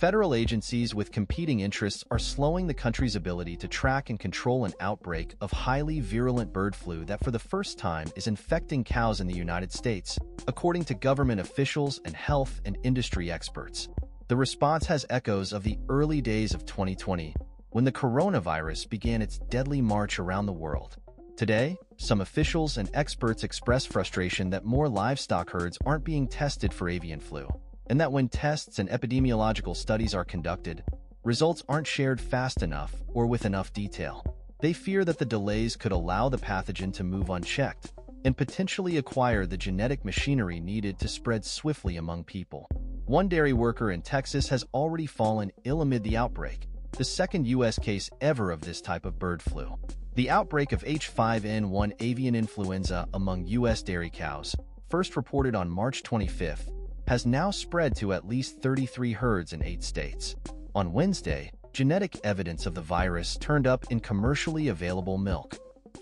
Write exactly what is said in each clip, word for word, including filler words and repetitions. Federal agencies with competing interests are slowing the country's ability to track and control an outbreak of highly virulent bird flu that for the first time is infecting cows in the United States, according to government officials and health and industry experts. The response has echoes of the early days of twenty twenty, when the coronavirus began its deadly march around the world. Today, some officials and experts express frustration that more livestock herds aren't being tested for avian flu, and that when tests and epidemiological studies are conducted, results aren't shared fast enough or with enough detail. They fear that the delays could allow the pathogen to move unchecked and potentially acquire the genetic machinery needed to spread swiftly among people. One dairy worker in Texas has already fallen ill amid the outbreak, the second U S case ever of this type of bird flu. The outbreak of H five N one avian influenza among U S dairy cows, first reported on March twenty-fifth, has now spread to at least thirty-three herds in eight states. On Wednesday, genetic evidence of the virus turned up in commercially available milk.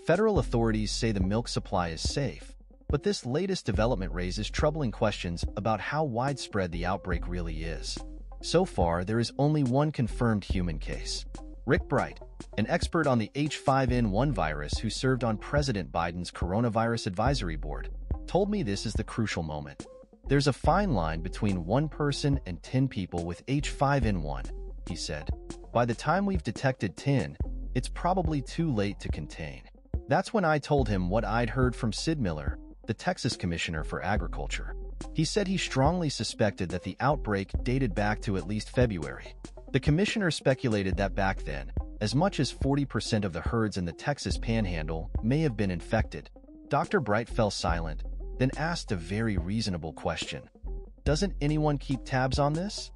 Federal authorities say the milk supply is safe, but this latest development raises troubling questions about how widespread the outbreak really is. So far, there is only one confirmed human case. Rick Bright, an expert on the H five N one virus who served on President Biden's Coronavirus Advisory Board, told me this is the crucial moment. "There's a fine line between one person and ten people with H five N one, he said. "By the time we've detected ten, it's probably too late to contain." That's when I told him what I'd heard from Sid Miller, the Texas Commissioner for Agriculture. He said he strongly suspected that the outbreak dated back to at least February. The commissioner speculated that back then, as much as forty percent of the herds in the Texas Panhandle may have been infected. Doctor Bright fell silent, then asked a very reasonable question. "Doesn't anyone keep tabs on this?"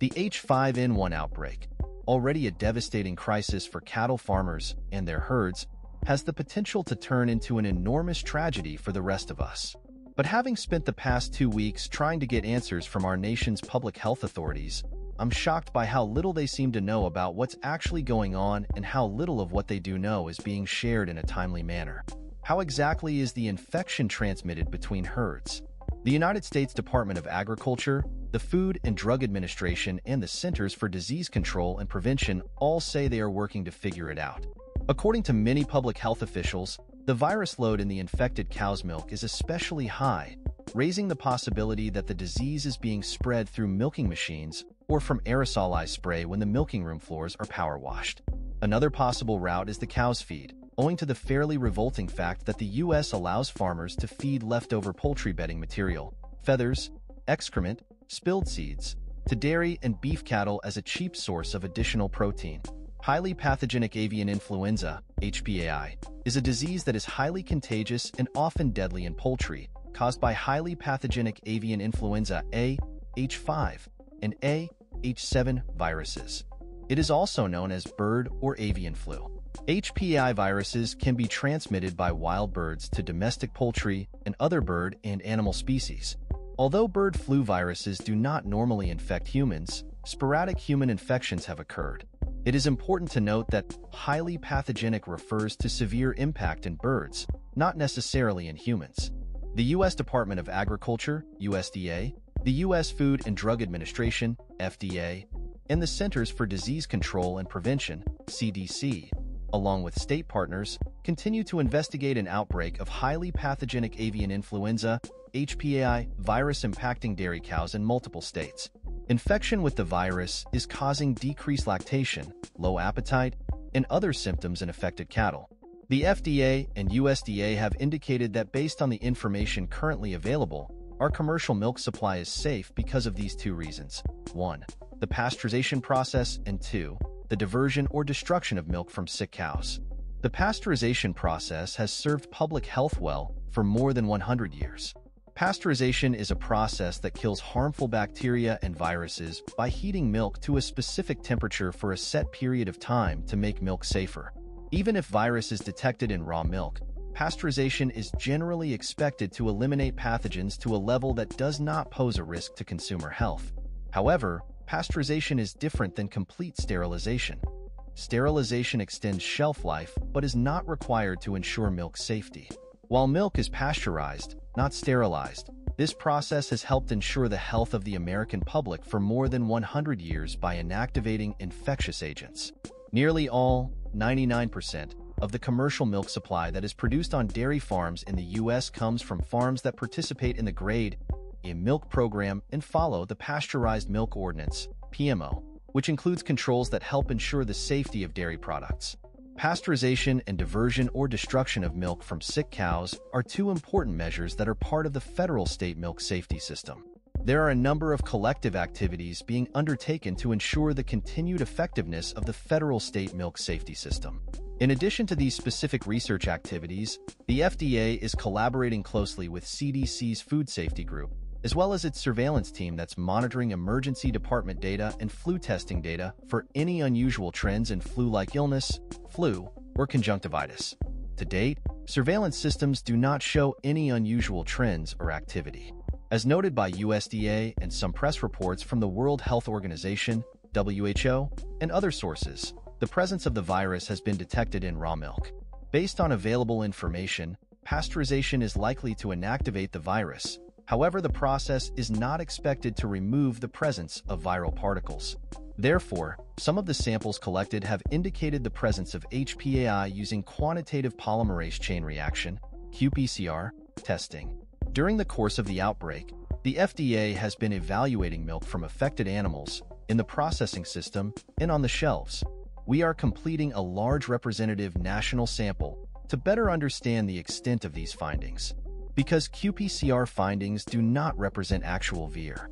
The H five N one outbreak, already a devastating crisis for cattle farmers and their herds, has the potential to turn into an enormous tragedy for the rest of us. But having spent the past two weeks trying to get answers from our nation's public health authorities, I'm shocked by how little they seem to know about what's actually going on and how little of what they do know is being shared in a timely manner. How exactly is the infection transmitted between herds? The United States Department of Agriculture, the Food and Drug Administration, and the Centers for Disease Control and Prevention all say they are working to figure it out. According to many public health officials, the virus load in the infected cow's milk is especially high, raising the possibility that the disease is being spread through milking machines or from aerosolized spray when the milking room floors are power washed. Another possible route is the cow's feed, owing to the fairly revolting fact that the U S allows farmers to feed leftover poultry bedding material, feathers, excrement, spilled seeds, to dairy and beef cattle as a cheap source of additional protein. Highly pathogenic avian influenza, H P A I, is a disease that is highly contagious and often deadly in poultry, caused by highly pathogenic avian influenza A, H five, and A, H seven viruses. It is also known as bird or avian flu. H P A I viruses can be transmitted by wild birds to domestic poultry and other bird and animal species. Although bird flu viruses do not normally infect humans, sporadic human infections have occurred. It is important to note that highly pathogenic refers to severe impact in birds, not necessarily in humans. The U S Department of Agriculture, U S D A, the U S Food and Drug Administration, F D A, and the Centers for Disease Control and Prevention, C D C, along with state partners, continue to investigate an outbreak of highly pathogenic avian influenza, H P A I, virus impacting dairy cows in multiple states. Infection with the virus is causing decreased lactation, low appetite, and other symptoms in affected cattle. The F D A and U S D A have indicated that based on the information currently available, our commercial milk supply is safe because of these two reasons. One, the pasteurization process, and two, the diversion or destruction of milk from sick cows. The pasteurization process has served public health well for more than one hundred years. Pasteurization is a process that kills harmful bacteria and viruses by heating milk to a specific temperature for a set period of time to make milk safer. Even if virus is detected in raw milk, pasteurization is generally expected to eliminate pathogens to a level that does not pose a risk to consumer health. However, pasteurization is different than complete sterilization. Sterilization extends shelf life but is not required to ensure milk safety. While milk is pasteurized, not sterilized, this process has helped ensure the health of the American public for more than one hundred years by inactivating infectious agents. Nearly all, ninety-nine percent, of the commercial milk supply that is produced on dairy farms in the U S comes from farms that participate in the Grade A milk program and follow the Pasteurized Milk Ordinance, P M O, which includes controls that help ensure the safety of dairy products. Pasteurization and diversion or destruction of milk from sick cows are two important measures that are part of the federal state milk safety system. There are a number of collective activities being undertaken to ensure the continued effectiveness of the federal state milk safety system. In addition to these specific research activities, the F D A is collaborating closely with C D C's Food Safety Group, as well as its surveillance team that's monitoring emergency department data and flu testing data for any unusual trends in flu-like illness, flu, or conjunctivitis. To date, surveillance systems do not show any unusual trends or activity. As noted by U S D A and some press reports from the World Health Organization, W H O, and other sources, the presence of the virus has been detected in raw milk. Based on available information, pasteurization is likely to inactivate the virus. However, the process is not expected to remove the presence of viral particles. Therefore, some of the samples collected have indicated the presence of H P A I using quantitative polymerase chain reaction, Q P C R, testing. During the course of the outbreak, the F D A has been evaluating milk from affected animals, in the processing system, and on the shelves. We are completing a large representative national sample to better understand the extent of these findings, because Q P C R findings do not represent actual V I R.